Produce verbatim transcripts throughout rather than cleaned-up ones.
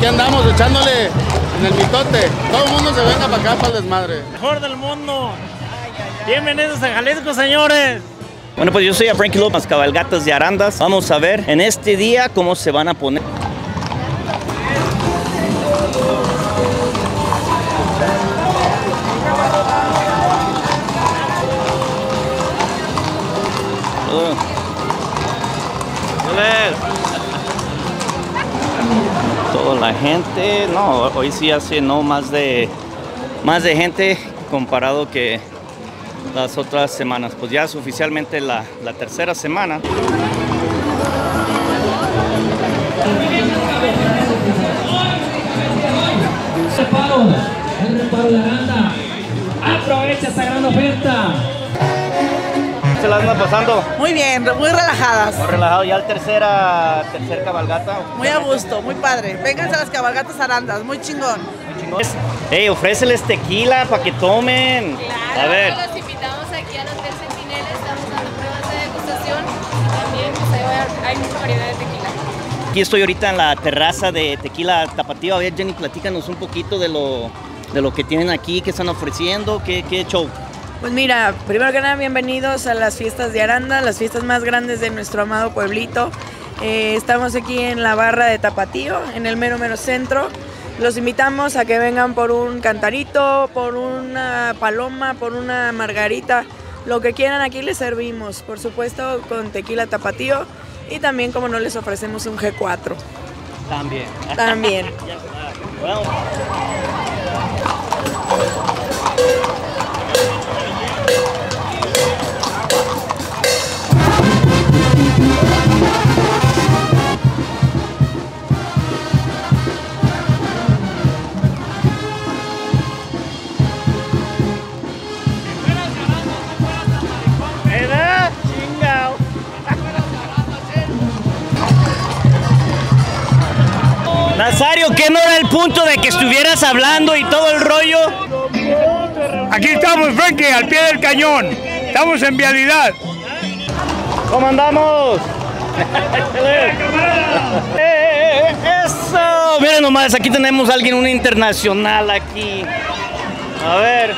aquí andamos echándole en el mitote. Todo el mundo se venga para acá para el desmadre. Mejor del mundo. Bienvenidos a Jalisco, señores. Bueno, pues yo soy a Frankie López, Cabalgatas de Arandas. Vamos a ver en este día cómo se van a poner. Toda la gente, no, hoy sí hace no más de más de gente comparado que las otras semanas. Pues ya es oficialmente la, la tercera semana. Separo, el reparo de Aranda. Aprovecha esta gran oferta. ¿Se la andan pasando? Muy bien, muy relajadas. Muy relajado, ya la tercera, tercera cabalgata. Muy a gusto, muy padre. Vénganse a las cabalgatas Arandas, muy chingón. Muy chingón. Ey, ofréceles tequila para que tomen. Claro, a ver. Los invitamos aquí al Hotel Centinela, estamos dando pruebas de degustación y también pues, hay, hay mucha variedad de tequila. Aquí estoy ahorita en la terraza de tequila Tapatío. A ver, Jenny, platícanos un poquito de lo, de lo que tienen aquí, qué están ofreciendo, qué, qué show. Pues mira, primero que nada, bienvenidos a las fiestas de Aranda, las fiestas más grandes de nuestro amado pueblito. Eh, estamos aquí en la barra de Tapatío, en el mero mero centro. Los invitamos a que vengan por un cantarito, por una paloma, por una margarita. Lo que quieran aquí les servimos, por supuesto con tequila Tapatío y también, como no, les ofrecemos un G cuatro. También. También. Bueno. Nazario, ¿qué no era el punto de que estuvieras hablando y todo el rollo? Aquí estamos, Frankie, al pie del cañón. Estamos en vialidad. ¿Cómo andamos? ¡Eso! Miren nomás, aquí tenemos a alguien, un internacional aquí. A ver,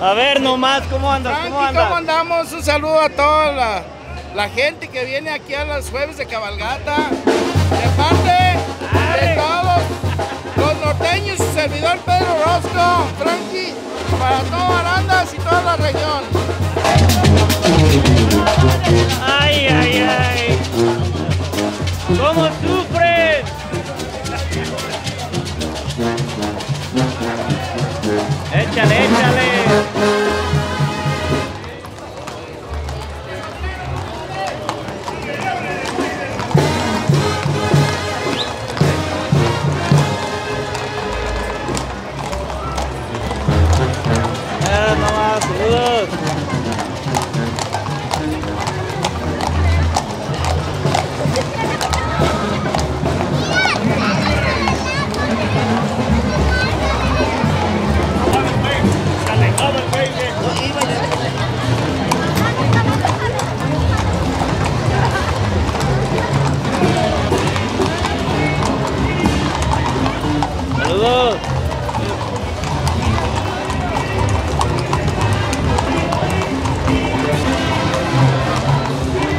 a ver nomás, ¿cómo andas? ¿Cómo andas? ¿Cómo andamos? Un saludo a toda la, la gente que viene aquí a los jueves de cabalgata. De parte de todos los norteños, su servidor Pedro Rosco, Frankie, para todo Arandas y toda la región. ¡Ay, ay, ay! ¡Cómo sufres! ¡Échale, échale!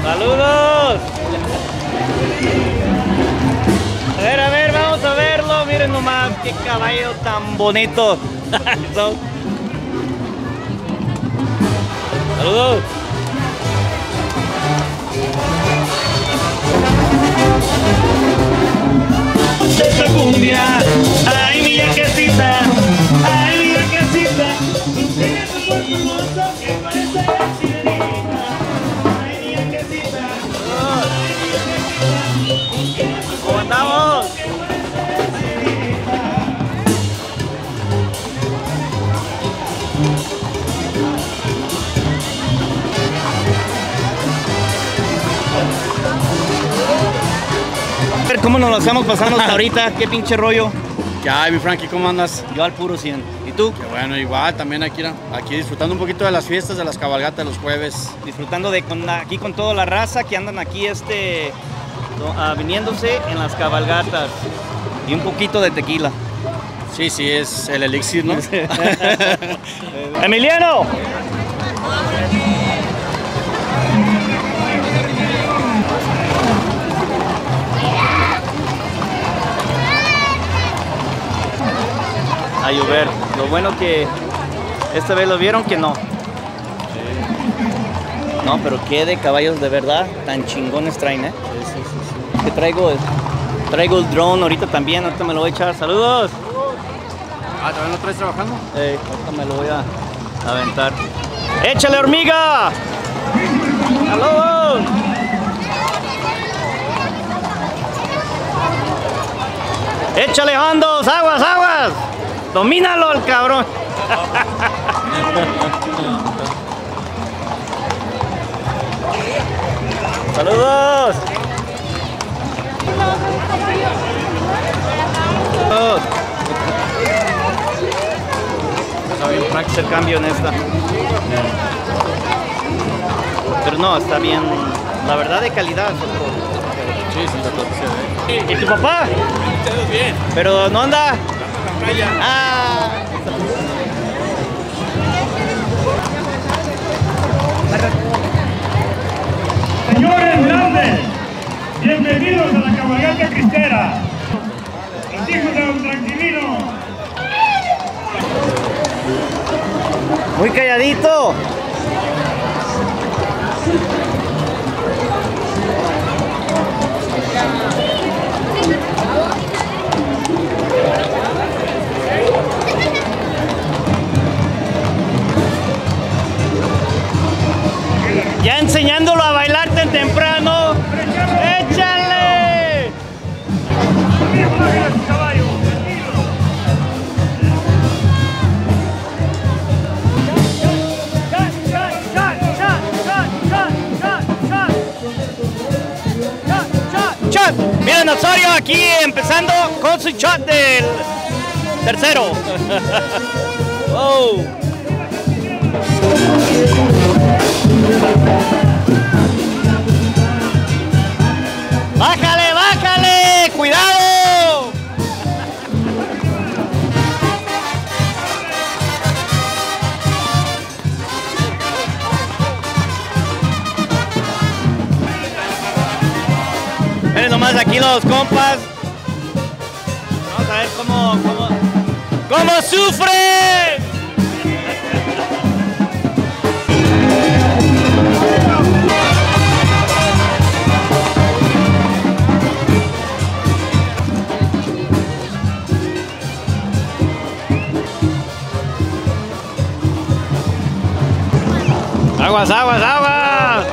¡Saludos! A ver, a ver, vamos a verlo. Miren nomás, qué caballo tan bonito. ¡Saludos! Esta cumbia, ay mi yaquecita, ay mi yaquecita, tiene tu cuerpo hermoso que parece la sirenita, ay mi yaquecita, ay mi yaquecita, tiene tu cuerpo hermoso que parece la sirenita. ¿Cómo nos lo estamos pasando hasta ahorita? ¿Qué pinche rollo? Ya, mi Frankie, ¿cómo andas? Yo al puro cien. ¿Y tú? Que bueno, igual, también aquí, aquí disfrutando un poquito de las fiestas, de las cabalgatas de los jueves. Disfrutando de con la, aquí con toda la raza que andan aquí este, uh, viniéndose en las cabalgatas. y un poquito de tequila. Sí, sí, es el elixir, ¿no? ¡Emiliano! A llover. Lo bueno que esta vez lo vieron que no. No, pero qué de caballos de verdad tan chingones traen, ¿eh? Sí, sí, sí, sí. Que traigo, traigo el drone ahorita también, ahorita me lo voy a echar. ¡Saludos! Ah, ¿también lo traes trabajando? Eh, ahorita me lo voy a aventar. ¡Échale, hormiga! ¡Saludos! ¡Échale, hondos! ¡Aguas, aguas! ¡Domínalo, el cabrón! ¡Saludos! ¡Saludos! Habrá que hacer cambio en esta. Pero no, está bien. La verdad, de calidad. Sí, sí, sí. ¿Y tu papá? Bien. ¿Pero no anda? Ah. Señores grandes, bienvenidos a la cabalgata cristera. Los hijos de Don Tranquilino. Muy calladito. Ya enseñándolo a bailar tan temprano. ¡Échale! ¡Shot! Miren, Osorio aquí empezando con su shot del tercero. ¡Oh! ¡Bájale, bájale! ¡Cuidado! Miren nomás aquí los compas. Vamos a ver cómo... cómo, cómo sufre. Aguas, aguas, aguas.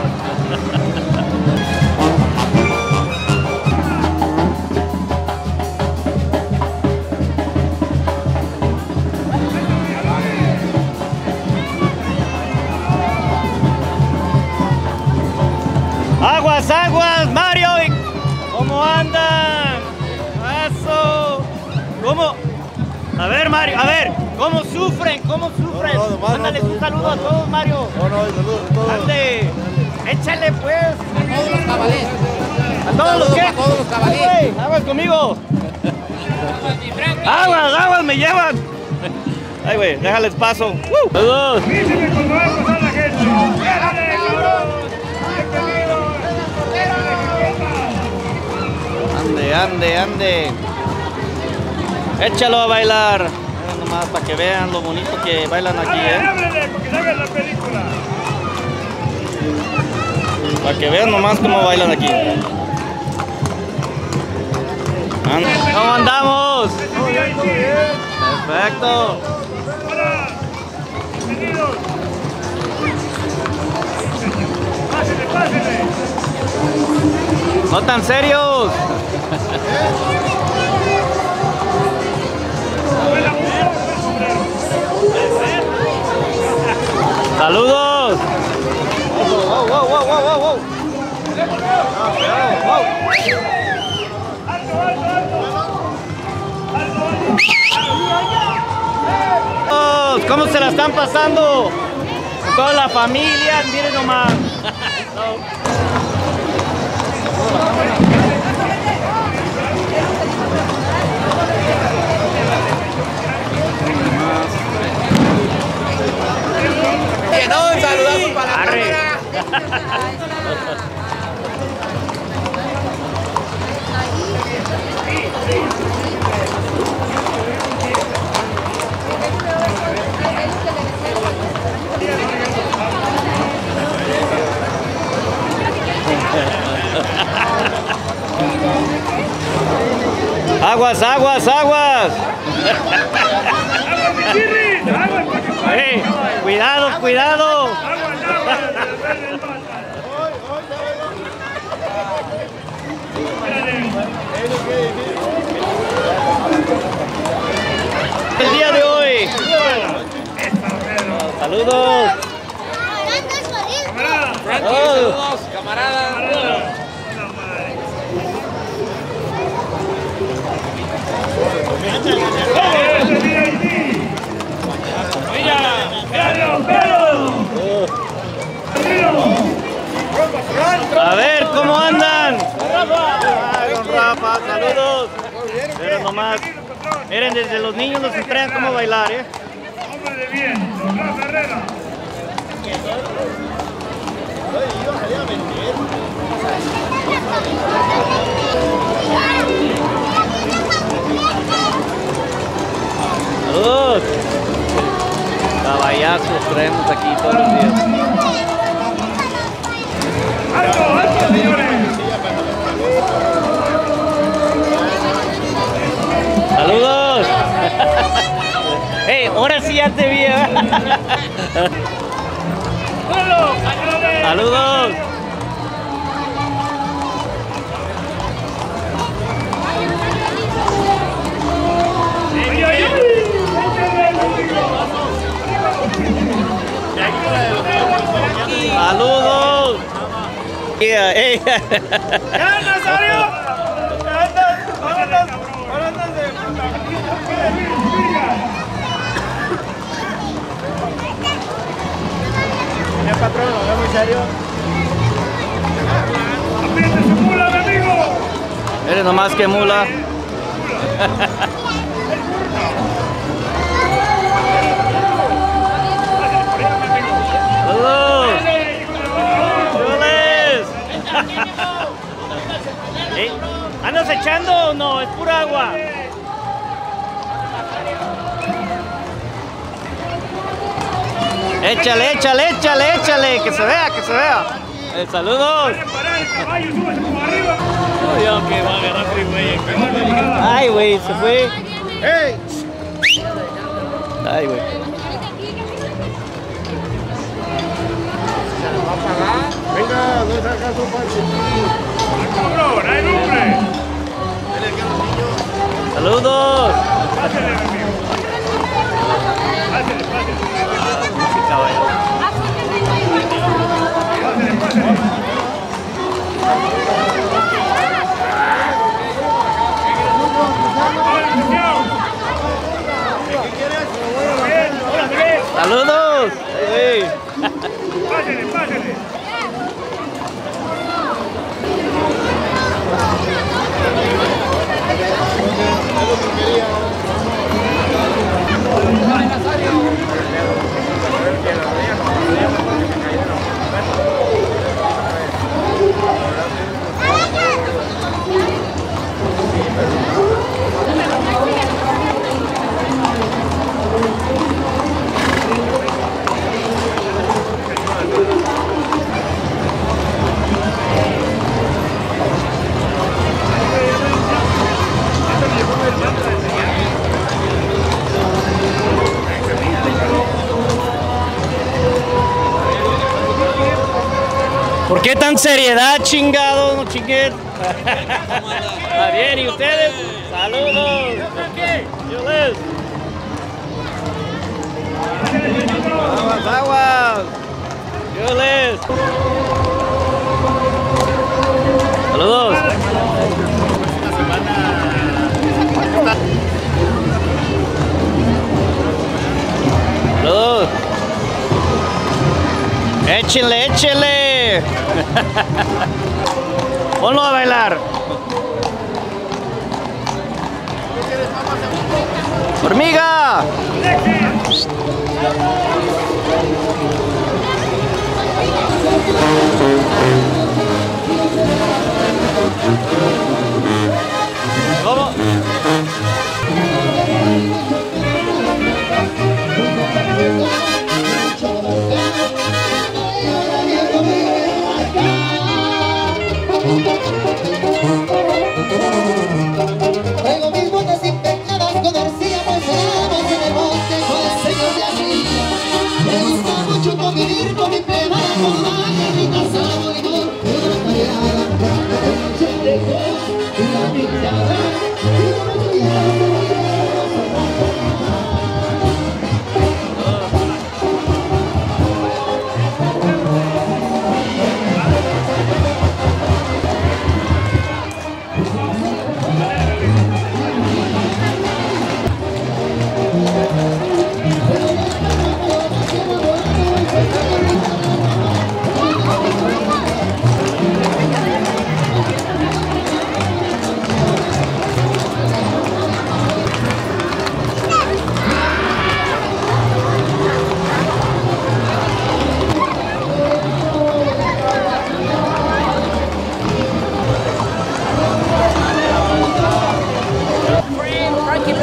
Aguas, aguas, Mario. ¿Cómo andan? Paso. ¿Cómo? A ver, Mario, a ver. ¿Cómo sufren? ¿Cómo sufren? No, no, no, Mándales no, no, un saludo no, no, a todos, Mario. No, no, saludos a todos. Ande. Échale, pues. A todos los cabalés. ¿A todos los qué? A todos los cabalés. Aguas conmigo. Aguas, aguas, me llevan. Ay, güey, déjales paso. ¡Uh! Saludos. Díseme cuando va a pasar la gente. ¡Déjale, cabrón! Ande, ande, ande. Échalo a bailar. Más para que vean lo bonito que bailan aquí, ¿eh? Ábrele, porque ya ven la película. Para que vean nomás cómo bailan aquí. ¿Cómo andamos? ¿Todo bien, todo bien? Perfecto. Hola, bienvenidos. Pásenle, pásenle. No tan serios. ¡Saludos! ¡Wow, wow, wow, wow, wow, wow! ¿Cómo se la están pasando? Toda la familia, miren nomás. Aguas, aguas, aguas. Hey, cuidado, cuidado. El día de hoy. Saludos. Saludos, camaradas. A ver cómo andan. Ay, don Rafa, saludos. Pero nomás, miren, desde los niños nos entrenan cómo bailar, eh. Hombre de bien, don Rafa Herrera. Saludos. Cabayazos traemos aquí todos los días. ¡Alto, alto, señores! ¡Saludos! ¡Hey, ahora sí ya te vi! ¡Saludos! ¡Saludos! Yeah, hey. ¡Ya, Nazario! ¡Ya, patrón! ¿No muy serio? ¡Apriétese, mula, mi amigo! Eres nomás que mula. ¿Eh? ¿Andas echando o no? Es pura agua. Échale, échale, échale, échale. Que se vea, que se vea. Eh, saludos. Ay, güey, se fue. Ay, güey. Venga, no sacas un parche. ¡Cabrón! ¡Hay nombre! ¡Saludos! ¡Pásale, amigo! ¡Pásale, pásale! ¡Pásale, pásale! ¡Saludos! ¡Pásale, pásale! ¿Por qué tan seriedad, chingado? No chingues. Está bien, ¿y ustedes? Saludos. Yo les. Aguas, aguas. Yo les. Saludos. Saludos. Échenle, échenle. Ponlo a bailar. ¡Hormiga! ¿Cómo? Traigo mis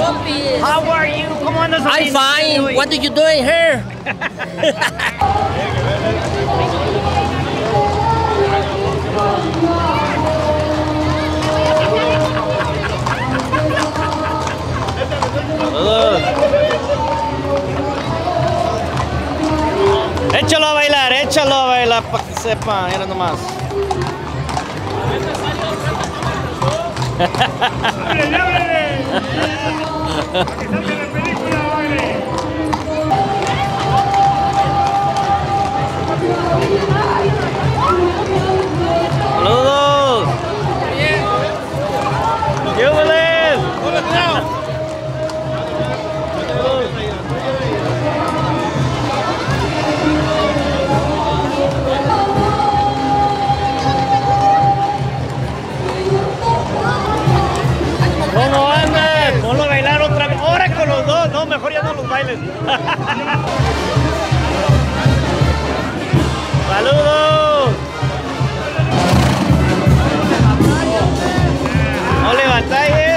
López. How are you? ¿Cómo andas? I'm fine. What are you doing here? Échalo a bailar, échalo a bailar para que sepan, era nomás. ¡Saludos! ¡Qué hueles! ¿Cómo andas? Ponlo a bailar otra vez. Ahora con los dos, no, mejor ya no los bailes. ¡Saludos! ¡No le batalles!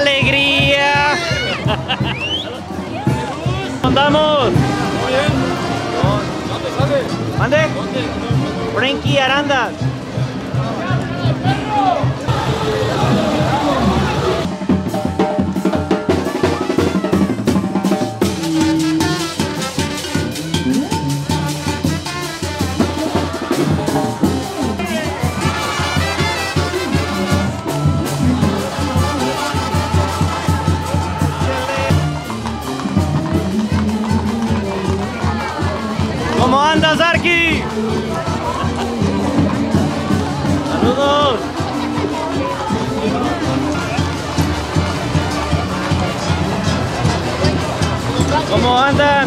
¡Alegría! ¿Dónde andamos? Muy bien. ¿Dónde sale? ¿Mande? ¿Dónde? Frankie Arandas. Aquí. Saludos. ¿Cómo andan?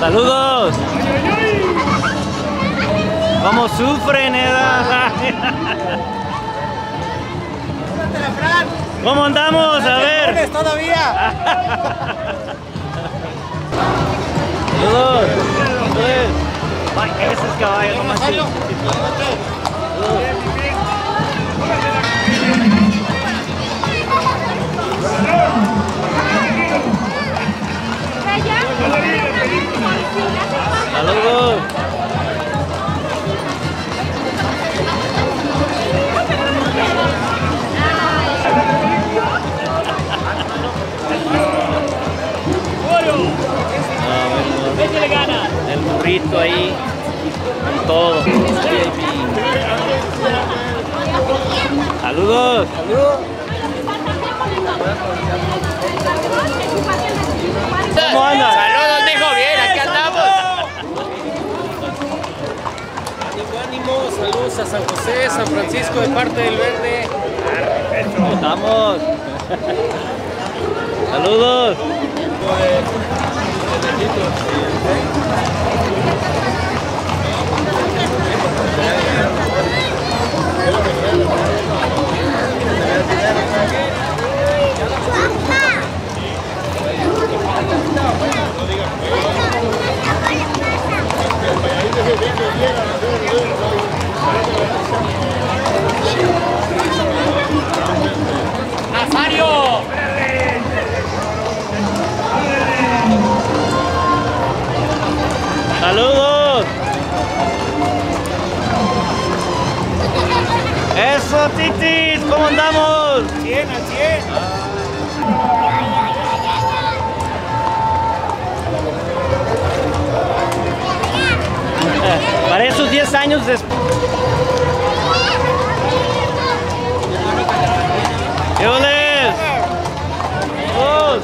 Saludos. Cómo sufren, edad. ¿Cómo andamos? A ver. Todavía. Saludos. Ese es caballo, no más. Saludos. El burrito ahí, todo. Saludos. Saludos. ¿Cómo andan? Saludos, dijo bien, aquí andamos. Ánimo, saludos a San José, San Francisco de parte del Verde. Estamos. Saludos. ¡Nazario! ¡Saludos! ¡Eso, titis! ¿Cómo andamos? ¡Cien, a cien! Para esos diez años después. ¿Qué onda? ¡Dos!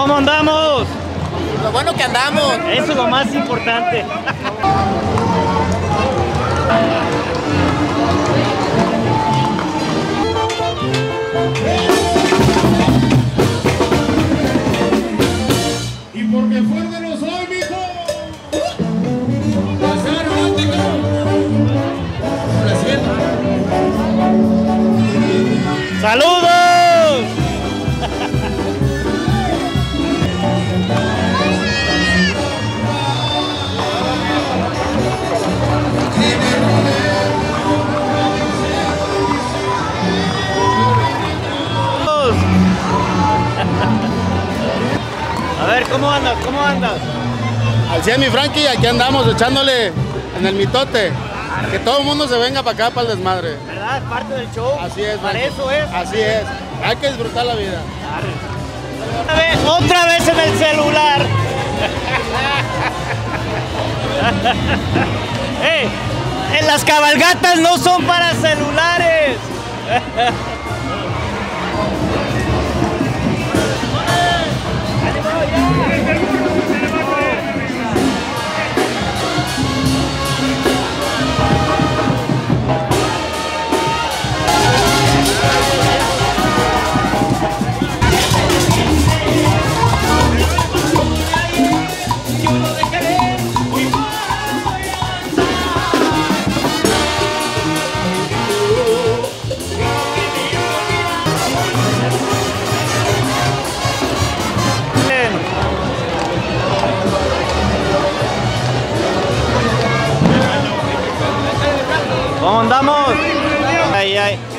¿Cómo andamos? Lo bueno que andamos. Eso es lo más importante. Y porque fuerte no soy, mijo. Pasaron antes que no. ¡Saludos! A ver, ¿cómo andas? ¿Cómo andas? Así es, mi Frankie, aquí andamos echándole en el mitote. Que todo el mundo se venga para acá, para el desmadre. ¿Verdad? Es parte del show. Así es. Para eso es. Así es. Hay que disfrutar la vida. Otra vez, otra vez en el celular. Hey, en las cabalgatas no son para celulares.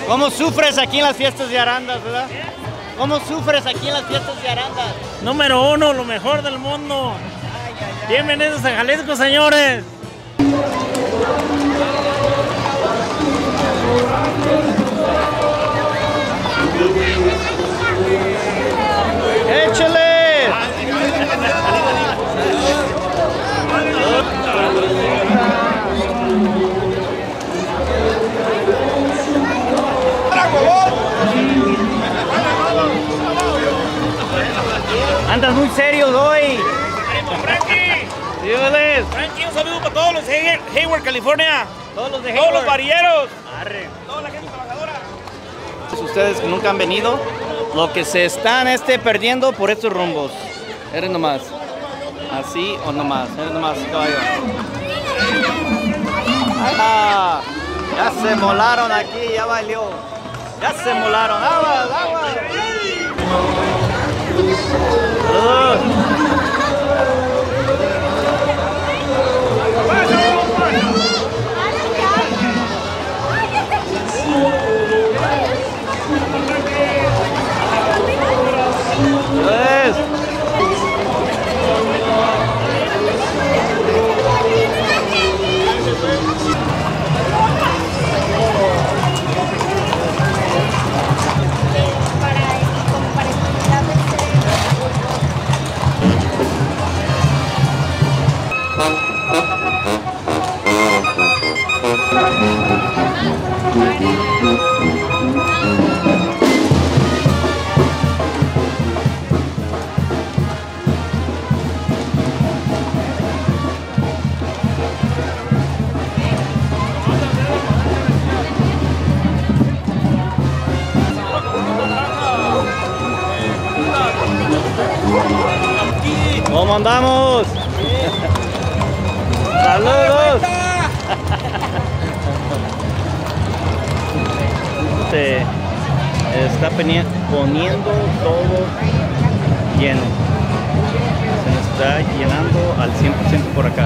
¿Cómo sufres aquí en las fiestas de Arandas, verdad? ¿Cómo sufres aquí en las fiestas de Arandas? Número uno, lo mejor del mundo. Ay, ay, ay. Bienvenidos a Jalisco, señores. ¡Échale! Andas muy serios hoy. Frankie. Dígales. Frankie, un saludo para todos los de Hayward, California. Todos los de Hayward. Todos los barrieros. Arre. Toda la gente trabajadora. Ustedes que nunca han venido, lo que se están este, perdiendo por estos rumbos. Eres nomás. Así o nomás. Eres nomás, caballo. Ah, ya se molaron aquí, ya valió. Ya se molaron. Aguas, aguas. ¿Cómo andamos? Sí. ¡Saludos! Se está poniendo todo lleno. Se nos está llenando al cien por ciento por acá.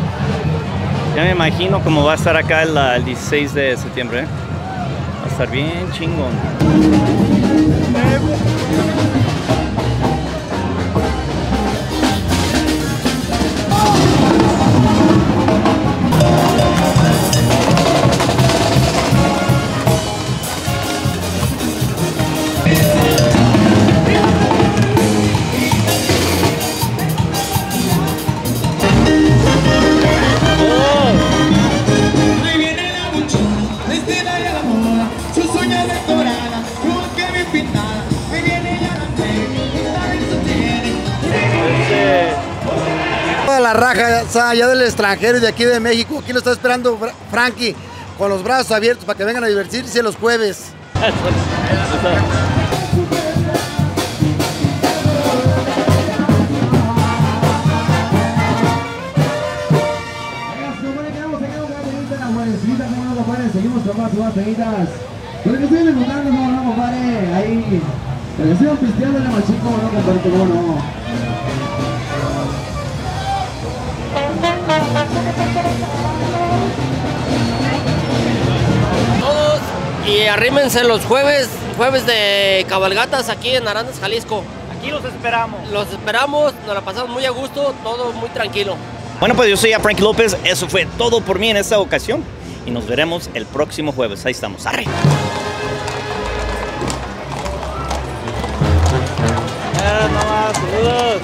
Ya me imagino cómo va a estar acá el, el dieciséis de septiembre. ¿eh? Va a estar bien chingón. Ahí viene la muchacha, vestida y a la moda, su sueño decorada, con que la raja allá del extranjero y de aquí de México. Aquí lo está esperando Frankie con los brazos abiertos para que vengan a divertirse los jueves. Seguimos tomando las seguidas. Pero que estoy encontrando, ¿cómo no, compadre? Ahí. Pero que estoy pisteando en la machico, ¿cómo no, compadre? ¿Cómo no? Todos y arrímense los jueves, jueves de cabalgatas aquí en Arandas, Jalisco. Aquí los esperamos. Los esperamos, nos la pasamos muy a gusto, todo muy tranquilo. Bueno, pues yo soy Frankie López, eso fue todo por mí en esta ocasión. Y nos veremos el próximo jueves. Ahí estamos. ¡Arre! ¡Saludos!